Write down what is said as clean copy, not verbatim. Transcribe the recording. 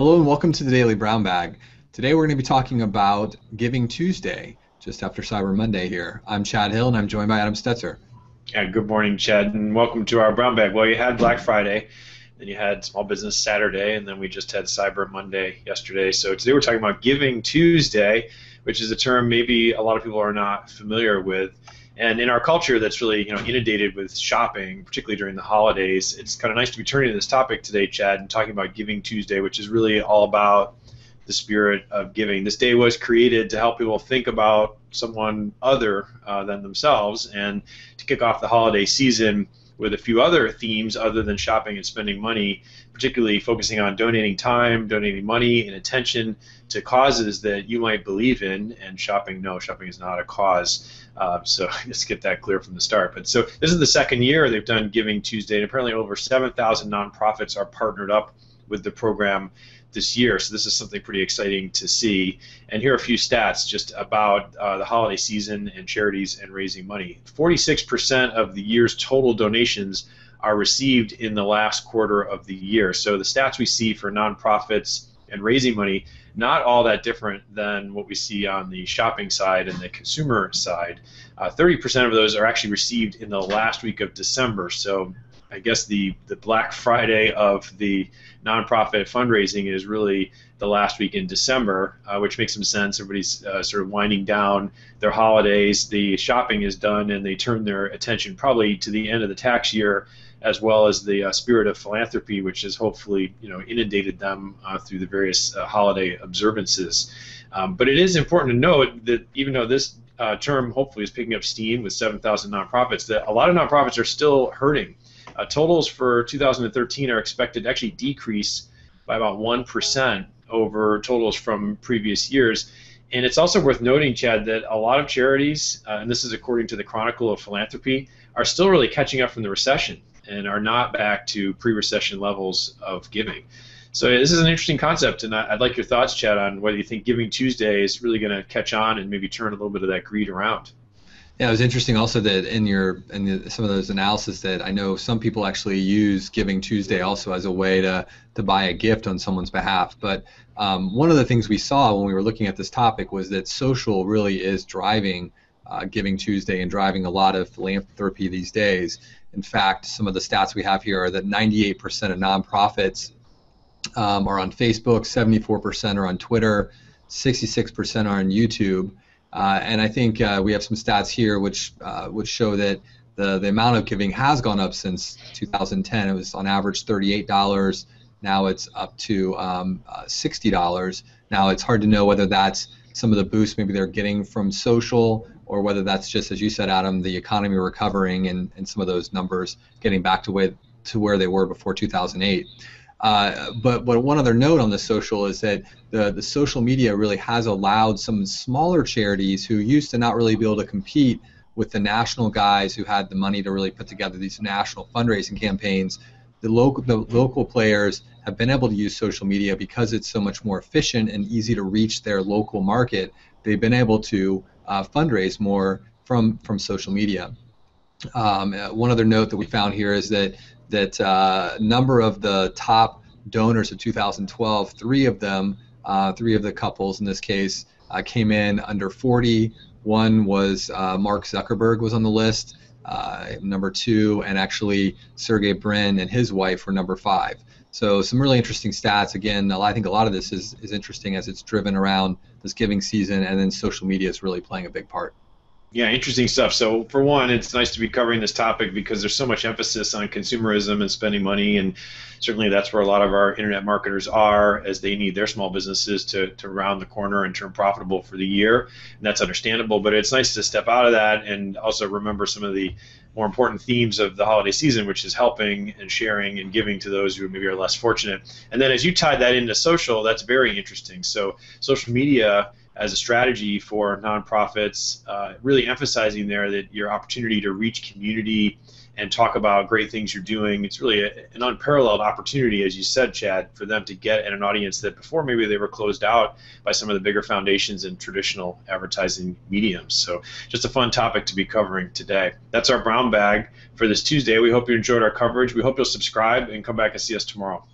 Hello and welcome to the Daily Brown Bag. Today we're going to be talking about Giving Tuesday, just after Cyber Monday here. I'm Chad Hill and I'm joined by Adam Stetzer. Yeah, good morning, Chad, and welcome to our Brown Bag. Well, you had Black Friday, then you had Small Business Saturday, and then we just had Cyber Monday yesterday. So today we're talking about Giving Tuesday, which is a term maybe a lot of people are not familiar with. And in our culture that's really inundated with shopping, particularly during the holidays, it's kind of nice to be turning to this topic today, Chad, and talking about Giving Tuesday, which is really all about the spirit of giving. This day was created to help people think about someone other than themselves, and to kick off the holiday season with a few other themes other than shopping and spending money, particularly focusing on donating time, donating money, and attention to causes that you might believe in. And shopping, no, shopping is not a cause. So let's get that clear from the start. But so this is the second year they've done Giving Tuesday, and apparently over 7,000 nonprofits are partnered up with the program this year. So this is something pretty exciting to see. And here are a few stats just about the holiday season and charities and raising money. 46% of the year's total donations are received in the last quarter of the year. So the stats we see for nonprofits and raising money, not all that different than what we see on the shopping side and the consumer side. 30% of those are actually received in the last week of December. So I guess the Black Friday of the nonprofit fundraising is really the last week in December, which makes some sense. Everybody's sort of winding down their holidays. The shopping is done, and they turn their attention probably to the end of the tax year, as well as the spirit of philanthropy, which has hopefully inundated them through the various holiday observances. But it is important to note that even though this term hopefully is picking up steam with 7,000 nonprofits, that a lot of nonprofits are still hurting. Totals for 2013 are expected to actually decrease by about 1% over totals from previous years. And it's also worth noting, Chad, that a lot of charities, and this is according to the Chronicle of Philanthropy, are still really catching up from the recession and are not back to pre-recession levels of giving. So this is an interesting concept, and I'd like your thoughts, Chad, on whether you think Giving Tuesday is really going to catch on and maybe turn a little bit of that greed around. Yeah, it was interesting also that in some of those analysis that I know some people actually use Giving Tuesday also as a way to buy a gift on someone's behalf. But one of the things we saw when we were looking at this topic was that social really is driving Giving Tuesday and driving a lot of philanthropy these days. In fact, some of the stats we have here are that 98% of nonprofits are on Facebook, 74% are on Twitter, 66% are on YouTube. And I think we have some stats here which show that the amount of giving has gone up since 2010. It was on average $38. Now it's up to $60. Now it's hard to know whether that's some of the boost maybe they're getting from social or whether that's just, as you said, Adam, the economy recovering and some of those numbers getting back to where they were before 2008. But one other note on the social is that the social media really has allowed some smaller charities who used to not really be able to compete with the national guys who had the money to really put together these national fundraising campaigns. The local players have been able to use social media because it's so much more efficient and easy to reach their local market. They've been able to fundraise more from social media. One other note that we found here is that number of the top donors of 2012, three of the couples in this case, came in under 40. One was Mark Zuckerberg was on the list, number 2, and actually Sergey Brin and his wife were number 5. So some really interesting stats. Again, I think a lot of this is interesting as it's driven around this giving season, and then social media is really playing a big part. Yeah, interesting stuff. So for one, it's nice to be covering this topic because there's so much emphasis on consumerism and spending money, and certainly that's where a lot of our internet marketers are as they need their small businesses to round the corner and turn profitable for the year, and that's understandable. But it's nice to step out of that and also remember some of the more important themes of the holiday season, which is helping and sharing and giving to those who maybe are less fortunate. And then as you tie that into social, that's very interesting. So social media as a strategy for nonprofits, really emphasizing there that your opportunity to reach community and talk about great things you're doing, it's really an unparalleled opportunity, as you said, Chad, for them to get at an audience that before maybe they were closed out by some of the bigger foundations and traditional advertising mediums. So just a fun topic to be covering today. That's our Brown Bag for this Tuesday. We hope you enjoyed our coverage. We hope you'll subscribe and come back and see us tomorrow.